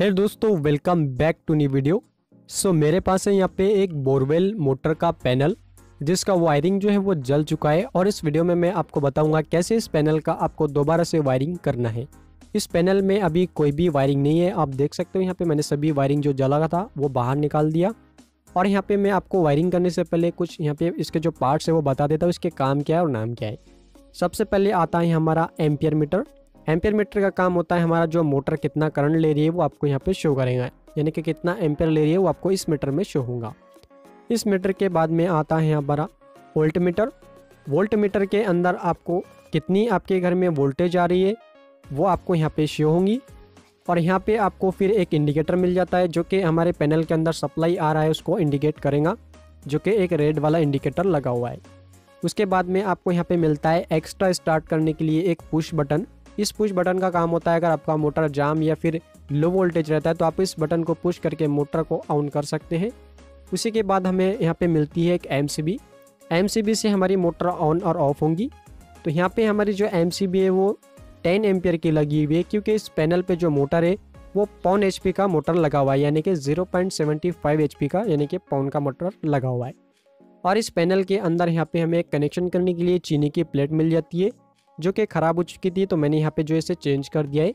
Hello दोस्तों, welcome back to new video. So मेरे पास है यहाँ पे एक बोरवेल मोटर का पैनल जिसका वायरिंग जो है वो जल चुका है और इस वीडियो में मैं आपको बताऊंगा कैसे इस पैनल का आपको दोबारा से वायरिंग करना है। इस पैनल में अभी कोई भी वायरिंग नहीं है, आप देख सकते हो यहाँ पे मैंने सभी वायरिंग जो जला था वो बाहर निकाल दिया। और यहाँ पे मैं आपको वायरिंग करने से पहले कुछ यहाँ पे इसके जो पार्ट्स है वो बता देता हूँ, इसके काम क्या है और नाम क्या है। सबसे पहले आता है हमारा एम्पियर मीटर। एम्पियर मीटर का काम होता है हमारा जो मोटर कितना करंट ले रही है वो आपको यहाँ पे शो करेगा, यानी कि कितना एम्पियर ले रही है वो आपको इस मीटर में शो होगा। इस मीटर के बाद में आता है हमारा वोल्ट मीटर। वोल्ट मीटर के अंदर आपको कितनी आपके घर में वोल्टेज आ रही है वो आपको यहाँ पे शो होंगी। और यहाँ पे आपको फिर एक इंडिकेटर मिल जाता है जो कि हमारे पैनल के अंदर सप्लाई आ रहा है उसको इंडिकेट करेगा, जो कि एक रेड वाला इंडिकेटर लगा हुआ है। उसके बाद में आपको यहाँ पे मिलता है एक्स्ट्रा स्टार्ट करने के लिए एक पुश बटन। इस पुश बटन का काम होता है अगर आपका मोटर जाम या फिर लो वोल्टेज रहता है तो आप इस बटन को पुश करके मोटर को ऑन कर सकते हैं। उसी के बाद हमें यहाँ पे मिलती है एक MCB। MCB से हमारी मोटर ऑन और ऑफ होंगी। तो यहाँ पे हमारी जो MCB है वो 10 एम्पियर की लगी हुई है, क्योंकि इस पैनल पे जो मोटर है वो पौन HP का मोटर लगा हुआ है, यानी कि 0.75 HP का, यानी कि पौन का मोटर लगा हुआ है। और इस पैनल के अंदर यहाँ पे हमें कनेक्शन करने के लिए चीनी की प्लेट मिल जाती है जो कि ख़राब हो चुकी थी, तो मैंने यहाँ पे जो इसे चेंज कर दिया है।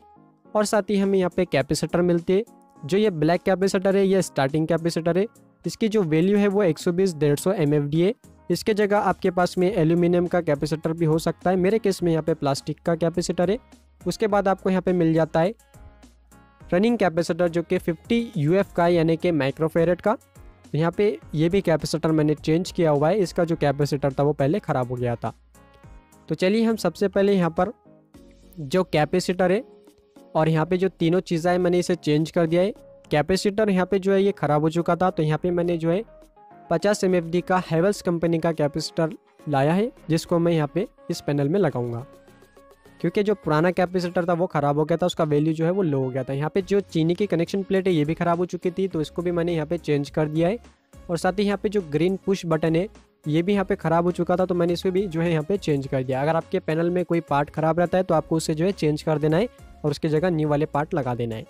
और साथ ही हमें यहाँ पे कैपेसिटर मिलते हैं। जो ये ब्लैक कैपेसिटर है ये स्टार्टिंग कैपेसिटर है, इसकी जो वैल्यू है वो 120-150 mFD है। इसके जगह आपके पास में एल्यूमिनियम का कैपेसिटर भी हो सकता है, मेरे केस में यहाँ पे प्लास्टिक का कैपेसिटर है। उसके बाद आपको यहाँ पे मिल जाता है रनिंग कैपेसिटर जो कि 50 UF का, यानी कि माइक्रोफेरेट का। यहाँ पे ये भी कैपेसिटर मैंने चेंज किया हुआ है, इसका जो कैपेसिटर था वो पहले ख़राब हो गया था। तो चलिए हम सबसे पहले यहाँ पर जो कैपेसिटर है और यहाँ पे जो तीनों चीज़ें हैं मैंने इसे चेंज कर दिया है। कैपेसिटर यहाँ पे जो है ये ख़राब हो चुका था, तो यहाँ पे मैंने जो है 50 mFD का हैवल्स कंपनी का कैपेसिटर लाया है जिसको मैं यहाँ पे इस पैनल में लगाऊंगा, क्योंकि जो पुराना कैपेसिटर था वो ख़राब हो गया था, उसका वैल्यू जो है वो लो हो गया था। यहाँ पे जो चीनी की कनेक्शन प्लेट है ये भी ख़राब हो चुकी थी, तो इसको भी मैंने यहाँ पर चेंज कर दिया है। और साथ ही यहाँ पर जो ग्रीन पुश बटन है ये भी यहाँ पे ख़राब हो चुका था, तो मैंने इसको भी जो है यहाँ पे चेंज कर दिया। अगर आपके पैनल में कोई पार्ट ख़राब रहता है तो आपको उसे जो है चेंज कर देना है और उसके जगह न्यू वाले पार्ट लगा देना है।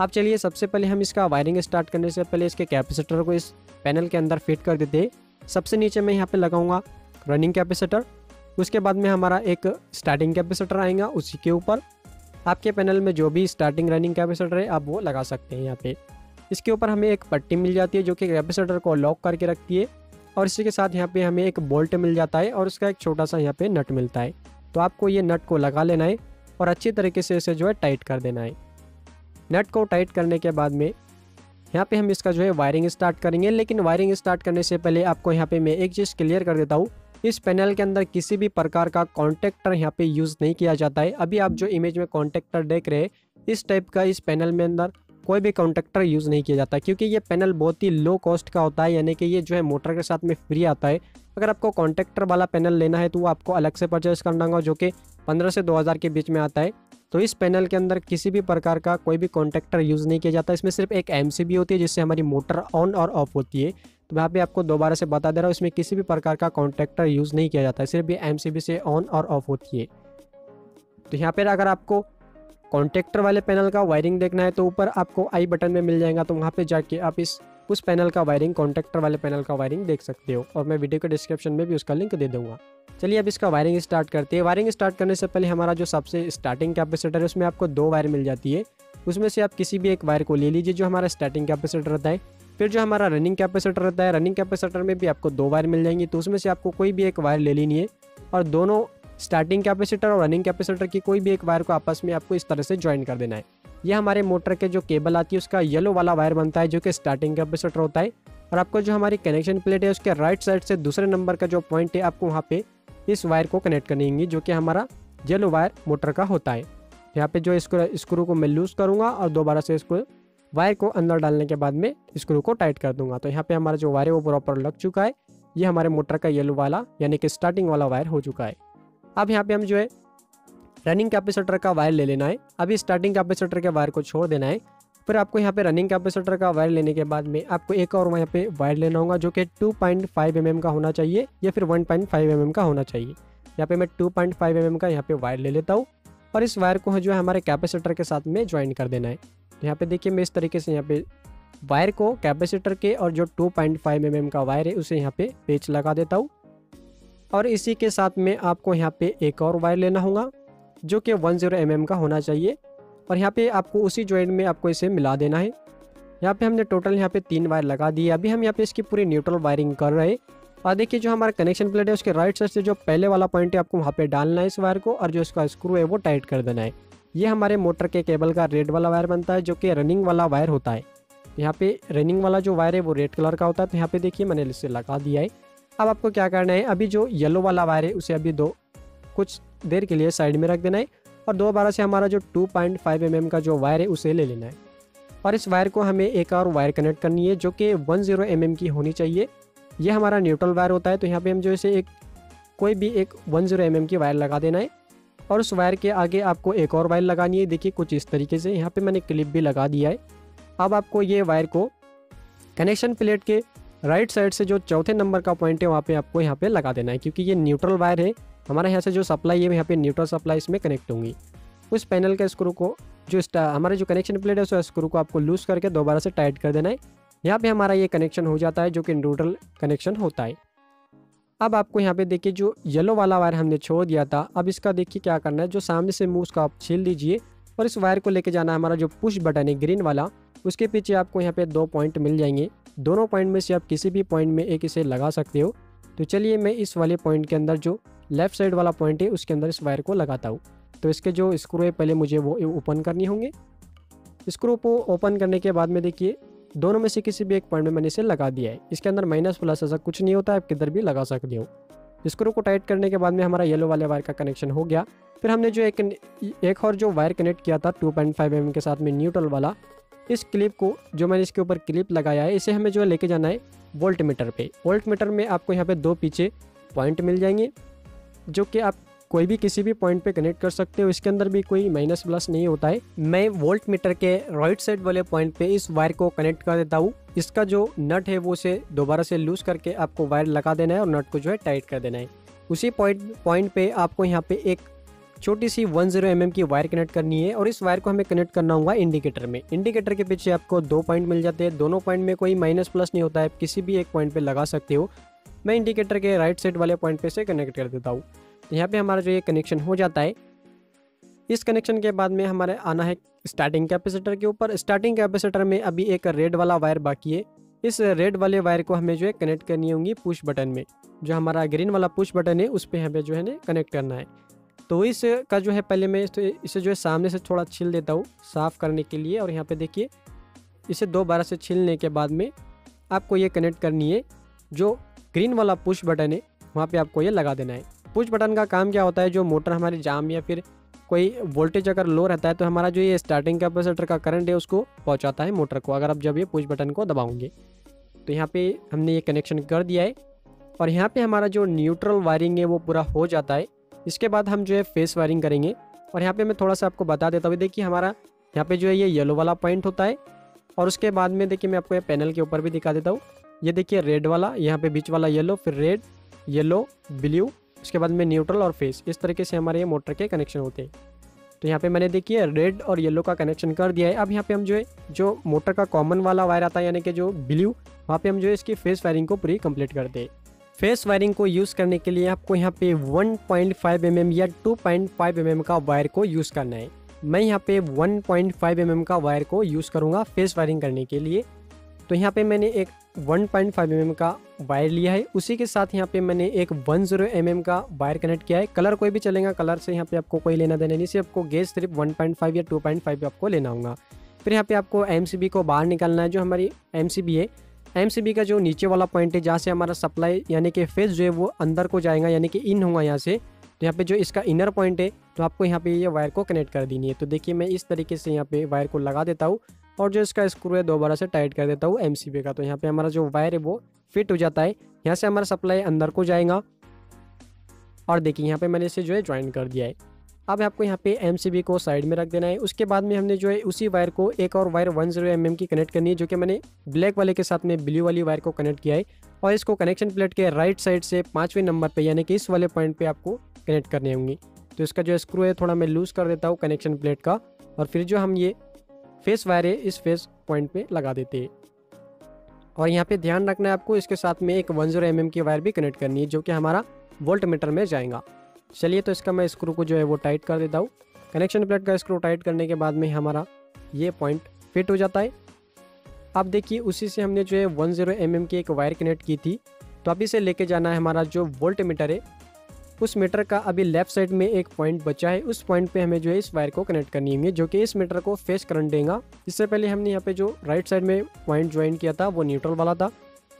आप चलिए सबसे पहले हम इसका वायरिंग स्टार्ट करने से पहले इसके कैपेसिटर को इस पैनल के अंदर फिट कर देते हैं। सबसे नीचे मैं यहाँ पर लगाऊँगा रनिंग कैपेसिटर, उसके बाद में हमारा एक स्टार्टिंग कैपेसिटर आएगा, उसी के ऊपर आपके पैनल में जो भी स्टार्टिंग रनिंग कैपेसिटर है आप वो लगा सकते हैं। यहाँ पर इसके ऊपर हमें एक पट्टी मिल जाती है जो कि कैपेसिटर को लॉक करके रखती है, और इसी के साथ यहाँ पे हमें एक बोल्ट मिल जाता है और उसका एक छोटा सा यहाँ पे नट मिलता है। तो आपको ये नट को लगा लेना है और अच्छी तरीके से इसे जो है टाइट कर देना है। नट को टाइट करने के बाद में यहाँ पे हम इसका जो है वायरिंग स्टार्ट करेंगे, लेकिन वायरिंग स्टार्ट करने से पहले आपको यहाँ पे मैं एक चीज़ क्लियर कर देता हूँ, इस पैनल के अंदर किसी भी प्रकार का कॉन्टेक्टर यहाँ पे यूज़ नहीं किया जाता है। अभी आप जो इमेज में कॉन्टेक्टर देख रहे हैं इस टाइप का, इस पैनल में अंदर कोई भी कॉन्टेक्टर यूज़ नहीं किया जाता, क्योंकि ये पैनल बहुत ही लो कॉस्ट का होता है, यानी कि ये जो है मोटर के साथ में फ्री आता है। अगर आपको कॉन्टेक्टर वाला पैनल लेना है तो वो आपको अलग से परचेस करना होगा जो कि 15,000 से 2,000 के बीच में आता है। तो इस पैनल के अंदर किसी भी प्रकार का कोई भी कॉन्टेक्टर यूज़ नहीं किया जाता, इसमें सिर्फ एक MCB होती है जिससे हमारी मोटर ऑन और ऑफ होती है। तो यहाँ पे आपको दोबारा से बता दे रहा हूँ, इसमें किसी भी प्रकार का कॉन्टेक्टर यूज़ नहीं किया जाता है, सिर्फ ये MCB से ऑन और ऑफ होती है। तो यहाँ पर अगर आपको कॉन्टेक्टर वाले पैनल का वायरिंग देखना है तो ऊपर आपको आई बटन में मिल जाएगा, तो वहाँ पे जाके आप उस पैनल का वायरिंग, कॉन्टेक्टर वाले पैनल का वायरिंग देख सकते हो, और मैं वीडियो के डिस्क्रिप्शन में भी उसका लिंक दे दूँगा। चलिए अब इसका वायरिंग स्टार्ट करते हैं। वायरिंग स्टार्ट करने से पहले हमारा जो सबसे स्टार्टिंग कैपेसिटर है उसमें आपको 2 वायर मिल जाती है, उसमें से आप किसी भी एक वायर को ले लीजिए जो हमारा स्टार्टिंग कैपेसिटर रहता है। फिर जो हमारा रनिंग कैपेसिटर रहता है, रनिंग कैपेसिटर में भी आपको 2 वायर मिल जाएंगी, तो उसमें से आपको कोई भी एक वायर ले लेनी है और दोनों स्टार्टिंग कैपेसिटर और रनिंग कैपेसिटर की कोई भी एक वायर को आपस में आपको इस तरह से ज्वाइन कर देना है। यह हमारे मोटर के जो केबल आती है उसका येलो वाला वायर बनता है जो कि स्टार्टिंग कैपेसिटर होता है, और आपको जो हमारी कनेक्शन प्लेट है उसके राइट साइड से दूसरे नंबर का जो पॉइंट है आपको वहाँ पे इस वायर को कनेक्ट करनी होगी जो कि हमारा येलो वायर मोटर का होता है। यहाँ पर जो स्क्रू को मैं लूज़ करूँगा और दोबारा से इसको वायर को अंदर डालने के बाद में स्क्रू को टाइट कर दूँगा, तो यहाँ पर हमारा जो वायर है वो प्रॉपर लग चुका है। ये हमारे मोटर का येलो वाला यानी कि स्टार्टिंग वाला वायर हो चुका है। अब यहाँ पे हम जो है रनिंग कैपेसिटर का वायर ले लेना है। अभी स्टार्टिंग कैपेसिटर के वायर को छोड़ देना है, फिर आपको यहाँ पे रनिंग कैपेसिटर का वायर लेने के बाद में आपको एक और यहाँ पे वायर लेना होगा जो कि 2.5 mm का होना चाहिए या फिर 1.5 mm का होना चाहिए। यहाँ पे मैं 2.5 mm का यहाँ पे वायर ले लेता हूँ और इस वायर को जो है हमारे कैपेसिटर के साथ में ज्वाइन कर देना है। यहाँ पे देखिए मैं इस तरीके से यहाँ पे वायर को कैपेसिटर के और जो 2.5 mm का वायर है उसे यहाँ पे पेच लगा देता हूँ। और इसी के साथ में आपको यहाँ पे एक और वायर लेना होगा जो कि 10 mm का होना चाहिए और यहाँ पे आपको उसी जॉइंट में आपको इसे मिला देना है। यहाँ पे हमने टोटल यहाँ पे 3 वायर लगा दिए। अभी हम यहाँ पे इसकी पूरी न्यूट्रल वायरिंग कर रहे हैं। और देखिए जो हमारा कनेक्शन प्लेट है उसके राइट साइड से जो पहले वाला पॉइंट है आपको वहाँ पे डालना है इस वायर को और जो इसका स्क्रू है वो टाइट कर देना है। ये हमारे मोटर के केबल का रेड वाला वायर बनता है जो कि रनिंग वाला वायर होता है। यहाँ पे रनिंग वाला जो वायर है वो रेड कलर का होता है। तो यहाँ पे देखिए मैंने इसे लगा दिया है। अब आपको क्या करना है, अभी जो येलो वाला वायर है उसे अभी दो कुछ देर के लिए साइड में रख देना है और दोबारा से हमारा जो 2.5 mm का जो वायर है उसे ले लेना है और इस वायर को हमें एक और वायर कनेक्ट करनी है जो कि 10 mm की होनी चाहिए। ये हमारा न्यूट्रल वायर होता है। तो यहाँ पे हम जो इसे एक कोई भी एक 10 mm की वायर लगा देना है और उस वायर के आगे आपको एक और वायर लगानी है। देखिए कुछ इस तरीके से यहाँ पे मैंने क्लिप भी लगा दिया है। अब आपको ये वायर को कनेक्शन प्लेट के राइट साइड से जो चौथे नंबर का पॉइंट है वहाँ पे आपको यहाँ पे लगा देना है क्योंकि ये न्यूट्रल वायर है। हमारे यहाँ से जो सप्लाई है यहाँ पे न्यूट्रल सप्लाई इसमें कनेक्ट होंगी। उस पैनल के स्क्रू को जो हमारे जो कनेक्शन प्लेट है उस स्क्रू को आपको लूज करके दोबारा से टाइट कर देना है। यहाँ पे हमारा ये कनेक्शन हो जाता है जो कि न्यूट्रल कनेक्शन होता है। अब आपको यहाँ पे देखिए जो येलो वाला वायर हमने छोड़ दिया था, अब इसका देखिए क्या करना है, जो सामने से मुँह उसका आप छील दीजिए और इस वायर को लेके जाना है हमारा जो पुश बटन है ग्रीन वाला, उसके पीछे आपको यहाँ पे 2 पॉइंट मिल जाएंगे। दोनों पॉइंट में से आप किसी भी पॉइंट में एक इसे लगा सकते हो। तो चलिए मैं इस वाले पॉइंट के अंदर जो लेफ्ट साइड वाला पॉइंट है उसके अंदर इस वायर को लगाता हूँ। तो इसके जो स्क्रू है पहले मुझे वो ओपन करनी होंगे। स्क्रू को ओपन करने के बाद में देखिए दोनों में से किसी भी एक पॉइंट में मैंने इसे लगा दिया है। इसके अंदर माइनस प्लस ऐसा कुछ नहीं होता है, आप किधर भी लगा सकते हो। स्क्रू को टाइट करने के बाद में हमारा येलो वाले वायर का कनेक्शन हो गया। फिर हमने जो एक और जो वायर कनेक्ट किया था 2.5 mm के साथ में न्यूट्रल वाला, इस क्लिप को जो मैंने इसके ऊपर क्लिप लगाया है इसे हमें जो है लेके जाना है वोल्ट मीटर पे। वोल्ट मीटर में आपको यहाँ पे 2 पीछे पॉइंट मिल जाएंगे जो कि आप कोई भी किसी भी पॉइंट पे कनेक्ट कर सकते हो। इसके अंदर भी कोई माइनस प्लस नहीं होता है। मैं वोल्ट मीटर के राइट साइड वाले पॉइंट पे इस वायर को कनेक्ट कर देता हूँ। इसका जो नट है वो उसे दोबारा से लूज करके आपको वायर लगा देना है और नट को जो है टाइट कर देना है। उसी पॉइंट पे आपको यहाँ पे एक छोटी सी 10 mm की वायर कनेक्ट करनी है और इस वायर को हमें कनेक्ट करना होगा इंडिकेटर में। इंडिकेटर के पीछे आपको 2 पॉइंट मिल जाते हैं। दोनों पॉइंट में कोई माइनस प्लस नहीं होता है, आप किसी भी एक पॉइंट पे लगा सकते हो। मैं इंडिकेटर के राइट साइड वाले पॉइंट पे से कनेक्ट कर देता हूँ। यहाँ पे हमारा जो ये कनेक्शन हो जाता है। इस कनेक्शन के बाद में हमारे आना है स्टार्टिंग कैपेसिटर के ऊपर। स्टार्टिंग कैपेसिटर में अभी एक रेड वाला वायर बाकी है। इस रेड वाले वायर को हमें जो है कनेक्ट करनी होगी पुश बटन में। जो हमारा ग्रीन वाला पुश बटन है उस पर हमें जो है ना कनेक्ट करना है। तो इसका जो है पहले मैं इसे जो है सामने से थोड़ा छील देता हूँ साफ़ करने के लिए। और यहाँ पे देखिए इसे दो बार से छीलने के बाद में आपको ये कनेक्ट करनी है जो ग्रीन वाला पुश बटन है वहाँ पे आपको ये लगा देना है। पुश बटन का काम क्या होता है, जो मोटर हमारे जाम या फिर कोई वोल्टेज अगर लो रहता है तो हमारा जो ये स्टार्टिंग कैपेसिटर का करंट है उसको पहुँचाता है मोटर को, अगर आप जब ये पुश बटन को दबाओगे। तो यहाँ पर हमने ये कनेक्शन कर दिया है और यहाँ पर हमारा जो न्यूट्रल वायरिंग है वो पूरा हो जाता है। इसके बाद हम जो है फेस वायरिंग करेंगे। और यहाँ पे मैं थोड़ा सा आपको बता देता हूँ। देखिए हमारा यहाँ पे जो है ये येलो वाला पॉइंट होता है और उसके बाद में देखिए मैं आपको ये पैनल के ऊपर भी दिखा देता हूँ। ये देखिए रेड वाला, यहाँ पे बीच वाला येलो, फिर रेड, येलो, ब्लू, उसके बाद में न्यूट्रल और फेस। इस तरीके से हमारे ये मोटर के कनेक्शन होते हैं। तो यहाँ पर मैंने देखिए रेड और येलो का कनेक्शन कर दिया है। अब यहाँ पर हम जो है जो मोटर का कॉमन वाला वायर आता है यानी कि जो ब्लू, वहाँ पर हम जो है इसकी फेस वायरिंग को पूरी कंप्लीट करते हैं। फेस वायरिंग को यूज़ करने के लिए आपको यहाँ पे 1.5 mm या 2.5 mm का वायर को यूज़ करना है। मैं यहाँ पे 1.5 mm का वायर को यूज़ करूँगा फेस वायरिंग करने के लिए। तो यहाँ पे मैंने एक 1.5 mm का वायर लिया है। उसी के साथ यहाँ पे मैंने एक 10 mm का वायर कनेक्ट किया है। कलर कोई भी चलेगा, कलर से यहाँ पे आपको कोई लेना देना नहीं, सिर्फ आपको गेज सिर्फ 1.5 या 2.5 आपको लेना होगा। फिर यहाँ पर आपको MCB को बाहर निकालना है। जो हमारी MCB है, MCB का जो नीचे वाला पॉइंट है जहाँ से हमारा सप्लाई यानी कि फेस जो है वो अंदर को जाएगा यानी कि इन होगा यहाँ से। तो यहाँ पे जो इसका इनर पॉइंट है तो आपको यहाँ पे ये वायर को कनेक्ट कर देनी है। तो देखिए मैं इस तरीके से यहाँ पे वायर को लगा देता हूँ और जो इसका स्क्रू है दोबारा से टाइट कर देता हूँ MCB का। तो यहाँ पर हमारा जो वायर है वो फिट हो जाता है। यहाँ से हमारा सप्लाई अंदर को जाएगा और देखिए यहाँ पर मैंने इसे जो है ज्वाइन कर दिया है। अब आपको यहाँ पे MCB को साइड में रख देना है। उसके बाद में हमने जो है उसी वायर को एक और वायर 10 mm की कनेक्ट करनी है जो कि मैंने ब्लैक वाले के साथ में ब्लू वाली वायर को कनेक्ट किया है और इसको कनेक्शन प्लेट के राइट साइड से 5वें नंबर पे यानी कि इस वाले पॉइंट पे आपको कनेक्ट करने होंगी। तो इसका जो स्क्रू है थोड़ा मैं लूज़ कर देता हूँ कनेक्शन प्लेट का और फिर जो हम ये फेस वायर है इस फेस पॉइंट पे लगा देते हैं। और यहाँ पे ध्यान रखना है आपको, इसके साथ में एक 10 mm की वायर भी कनेक्ट करनी है जो कि हमारा वोल्ट मीटर में जाएगा। चलिए तो इसका मैं स्क्रू को जो है वो टाइट कर देता हूँ। कनेक्शन प्लेट का स्क्रू टाइट करने के बाद में हमारा ये पॉइंट फिट हो जाता है। आप देखिए उसी से हमने जो है 10 mm की एक वायर कनेक्ट की थी। तो अब इसे लेके जाना है हमारा जो वोल्ट मीटर है, उस मीटर का अभी लेफ्ट साइड में एक पॉइंट बचा है, उस पॉइंट पे हमें जो है इस वायर को कनेक्ट करनी है जो कि इस मीटर को फेस करंट देगा। इससे पहले हमने यहाँ पे जो राइट साइड में पॉइंट ज्वाइन किया था वो न्यूट्रल वाला था।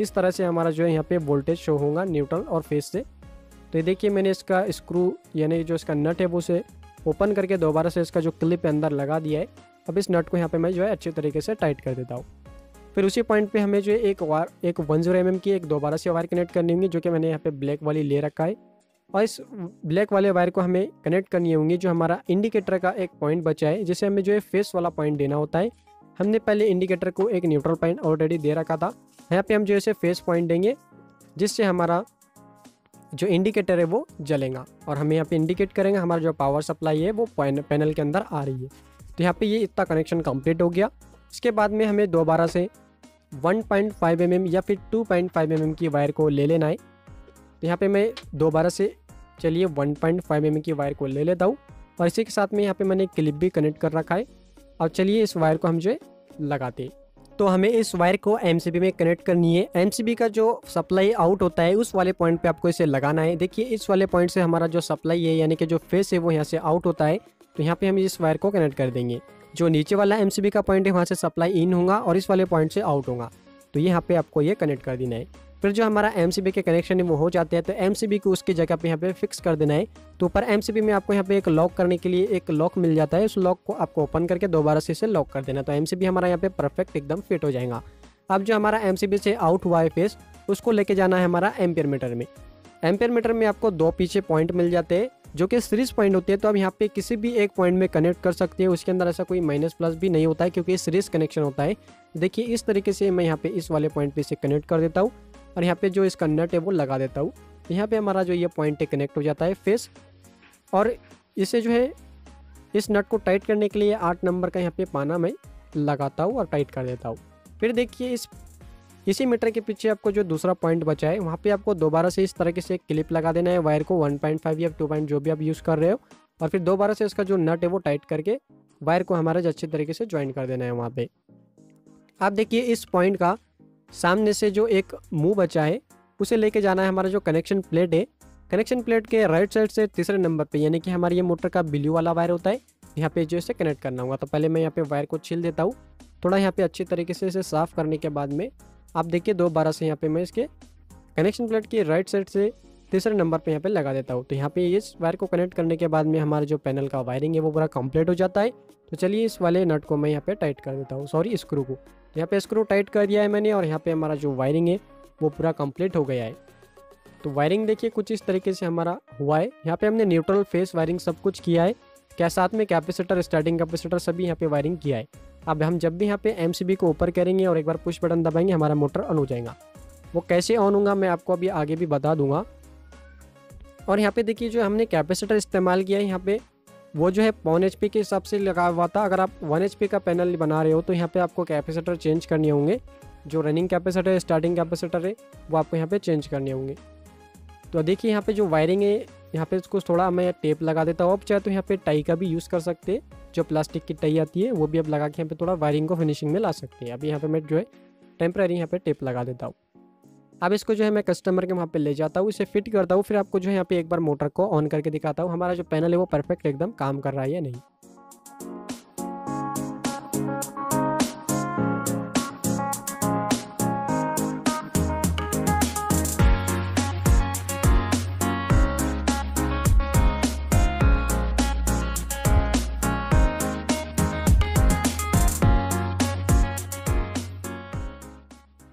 इस तरह से हमारा जो है यहाँ पे वोल्टेज शो होगा न्यूट्रल और फेस से। तो ये देखिए मैंने इसका स्क्रू यानी जो इसका नट है वो उसे ओपन करके दोबारा से इसका जो क्लिप अंदर लगा दिया है। अब इस नट को यहाँ पे मैं जो है अच्छे तरीके से टाइट कर देता हूँ। फिर उसी पॉइंट पे हमें जो है एक 10 mm की एक दोबारा से वायर कनेक्ट करनी होगी जो कि मैंने यहाँ पे ब्लैक वाली ले रखा है। और इस ब्लैक वाले वायर को हमें कनेक्ट करनी होगी जो हमारा इंडिकेटर का एक पॉइंट बचा है, जिसे हमें जो है फेस वाला पॉइंट देना होता है। हमने पहले इंडिकेटर को एक न्यूट्रल पॉइंट ऑलरेडी दे रखा था, यहाँ पे हम जो है फेस पॉइंट देंगे जिससे हमारा जो इंडिकेटर है वो जलेगा और हमें यहाँ पे इंडिकेट करेंगे हमारा जो पावर सप्लाई है वो पैनल के अंदर आ रही है। तो यहाँ पे ये इतना कनेक्शन कंप्लीट हो गया। इसके बाद में हमें दोबारा से 1.5 mm या फिर 2.5 mm की वायर को ले लेना है। तो यहाँ पे मैं दोबारा से चलिए 1.5 mm की वायर को ले लेता हूँ और इसी के साथ में यहाँ पे मैंने क्लिप भी कनेक्ट कर रखा है। और चलिए इस वायर को हम जो है लगाते हैं। तो हमें इस वायर को MCB में कनेक्ट करनी है। MCB का जो सप्लाई आउट होता है उस वाले पॉइंट पे आपको इसे लगाना है। देखिए इस वाले पॉइंट से हमारा जो सप्लाई है यानी कि जो फेस है वो यहाँ से आउट होता है, तो यहाँ पे हम इस वायर को कनेक्ट कर देंगे। जो नीचे वाला MCB का पॉइंट है वहाँ से सप्लाई इन होगा और इस वाले पॉइंट से आउट होगा, तो यहाँ पे आपको ये कनेक्ट कर देना है। फिर जो हमारा MCB के कनेक्शन है वो हो जाते हैं, तो MCB को उसकी जगह पे यहाँ पे फिक्स कर देना है। तो ऊपर MCB में आपको यहाँ पे एक लॉक करने के लिए एक लॉक मिल जाता है, उस लॉक को आपको ओपन करके दोबारा से इसे लॉक कर देना, तो MCB हमारा यहाँ पे परफेक्ट एकदम फिट हो जाएगा। अब जो हमारा MCB से आउट हुआ है फेस, उसको लेके जाना है हमारा एम्पियर मीटर में। एम्पियर मीटर में आपको दो पीछे पॉइंट मिल जाते हैं जो कि सीरीज पॉइंट होते हैं, तो आप यहाँ पे किसी भी एक पॉइंट में कनेक्ट कर सकते हैं। उसके अंदर ऐसा कोई माइनस प्लस भी नहीं होता है क्योंकि सीरीज कनेक्शन होता है। देखिए इस तरीके से मैं यहाँ पे इस वाले पॉइंट पे इसे कनेक्ट कर देता हूँ और यहाँ पे जो इसका नट है वो लगा देता हूँ। यहाँ पे हमारा जो ये पॉइंट है कनेक्ट हो जाता है फेस। और इसे जो है इस नट को टाइट करने के लिए 8 नंबर का यहाँ पे पाना मैं लगाता हूँ और टाइट कर देता हूँ। फिर देखिए इसी मीटर के पीछे आपको जो दूसरा पॉइंट बचा है वहाँ पे आपको दोबारा से इस तरीके से क्लिप लगा देना है वायर को, 1.5 या 2 जो भी आप यूज़ कर रहे हो। और फिर दोबारा से इसका जो नट है वो टाइट करके वायर को हमारे अच्छे तरीके से ज्वाइन कर देना है वहाँ पे। आप देखिए इस पॉइंट का सामने से जो एक मुंह बचा है उसे लेके जाना है हमारा जो कनेक्शन प्लेट है। कनेक्शन प्लेट के राइट साइड से तीसरे नंबर पे यानी कि हमारे ये मोटर का ब्लू वाला वायर होता है, यहाँ पे जो इसे कनेक्ट करना होगा। तो पहले मैं यहाँ पे वायर को छील देता हूँ थोड़ा, यहाँ पे अच्छे तरीके से इसे साफ़ करने के बाद में आप देखिए दोबारा से यहाँ पे मैं इसके कनेक्शन प्लेट के राइट साइड से तीसरे नंबर पर यहाँ पे लगा देता हूँ। तो यहाँ पे इस वायर को कनेक्ट करने के बाद में हमारा जो पैनल का वायरिंग है वो पूरा कंप्लीट हो जाता है। तो चलिए इस वाले नट को मैं यहाँ पे टाइट कर देता हूँ, सॉरी स्क्रू को। यहाँ पे स्क्रू टाइट कर दिया है मैंने और यहाँ पे हमारा जो वायरिंग है वो पूरा कंप्लीट हो गया है। तो वायरिंग देखिए कुछ इस तरीके से हमारा हुआ है। यहाँ पे हमने न्यूट्रल फेस वायरिंग सब कुछ किया है, क्या साथ में कैपेसिटर स्टार्टिंग कैपेसिटर सभी यहाँ पे वायरिंग किया है। अब हम जब भी यहाँ पे MCB को ऊपर करेंगे और एक बार पुश बटन दबाएंगे हमारा मोटर ऑन हो जाएगा। वो कैसे ऑन होगा मैं आपको अभी आगे भी बता दूंगा। और यहाँ पे देखिए जो हमने कैपेसिटर इस्तेमाल किया है यहाँ पे वो जो है 1.5 HP के हिसाब से लगा हुआ था। अगर आप 1 HP का पैनल बना रहे हो तो यहाँ पे आपको कैपेसिटर चेंज करने होंगे, जो रनिंग कैपेसिटर है स्टार्टिंग कैपेसिटर है वो आपको यहाँ पे चेंज करने होंगे। तो देखिए यहाँ पे जो वायरिंग है यहाँ पे इसको थोड़ा मैं टेप लगा देता हूँ। आप चाहे तो यहाँ पे टाई का भी यूज़ कर सकते हैं, जो प्लास्टिक की टाई आती है वो भी आप लगा के यहाँ पे थोड़ा वायरिंग को फिनिशिंग में ला सकते हैं। अभी यहाँ पे मैं जो है टेम्प्रेरी यहाँ पे टेप लगा देता हूँ। अब इसको जो है मैं कस्टमर के वहाँ पे ले जाता हूँ, इसे फिट करता हूँ, फिर आपको जो है यहाँ पे एक बार मोटर को ऑन करके दिखाता हूँ हमारा जो पैनल है वो परफेक्ट एकदम काम कर रहा है या नहीं।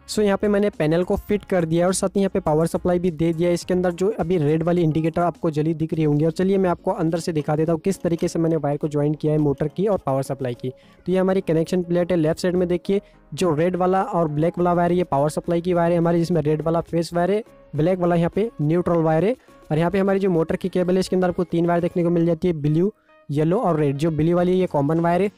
सो यहाँ पे मैंने पैनल को फिट कर दिया और साथ ही यहाँ पे पावर सप्लाई भी दे दिया। इसके अंदर जो अभी रेड वाली इंडिकेटर आपको जली दिख रही होंगी। और चलिए मैं आपको अंदर से दिखा देता हूँ किस तरीके से मैंने वायर को ज्वाइन किया है मोटर की और पावर सप्लाई की। तो ये हमारी कनेक्शन प्लेट है, लेफ्ट साइड में देखिए जो रेड वाला और ब्लैक वाला वायर है ये पावर सप्लाई की वायर है हमारी, जिसमें रेड वाला फेस वायर है, ब्लैक वाला यहाँ पे न्यूट्रल वायर है। और यहाँ पे हमारी जो मोटर की केबल है इसके अंदर आपको 3 वायर देखने को मिल जाती है, ब्लू येलो और रेड। जो ब्लू वाली ये कॉमन वायर है,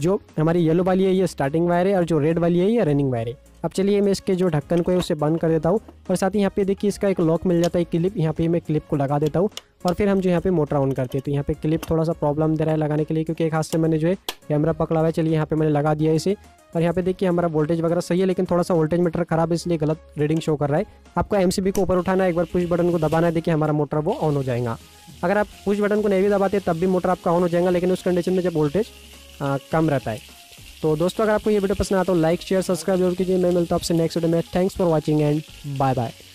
जो हमारी येलो वाली है ये स्टार्टिंग वायर है और जो रेड वाली है ये रनिंग वायर है। अब चलिए मैं इसके जो ढक्कन को है उसे बंद कर देता हूँ और साथ ही यहाँ पे देखिए इसका एक लॉक मिल जाता है क्लिप, यहाँ पे मैं क्लिप को लगा देता हूँ और फिर हम जो यहाँ पे मोटर ऑन करते हैं। तो यहाँ पे क्लिप थोड़ा सा प्रॉब्लम दे रहा है लगाने के लिए क्योंकि एक हाथ से मैंने जो है कैमरा पकड़ा हुआ है। चलिए यहाँ पे मैंने लगा दिया इसे और यहाँ पे देखिए हमारा वोल्टेज वगैरह सही है लेकिन थोड़ा सा वोल्टेज मीटर खराब है इसलिए गलत रीडिंग शो कर रहा है। आपको एमसीबी को ऊपर उठाना है, एक बार पुश बटन को दबाना है, देखिए हमारा मोटर वो ऑन हो जाएगा। अगर आप पुश बटन को नहीं भी दबाते तब भी मोटर आपका ऑन हो जाएगा लेकिन उस कंडीशन में जब वोल्टेज कम रहता है। तो दोस्तों अगर आपको ये वीडियो पसंद आता तो लाइक शेयर सब्सक्राइब जरूर कीजिए। मैं मिलता हूँ आपसे नेक्स्ट वीडियो में। Thanks for watching and bye bye.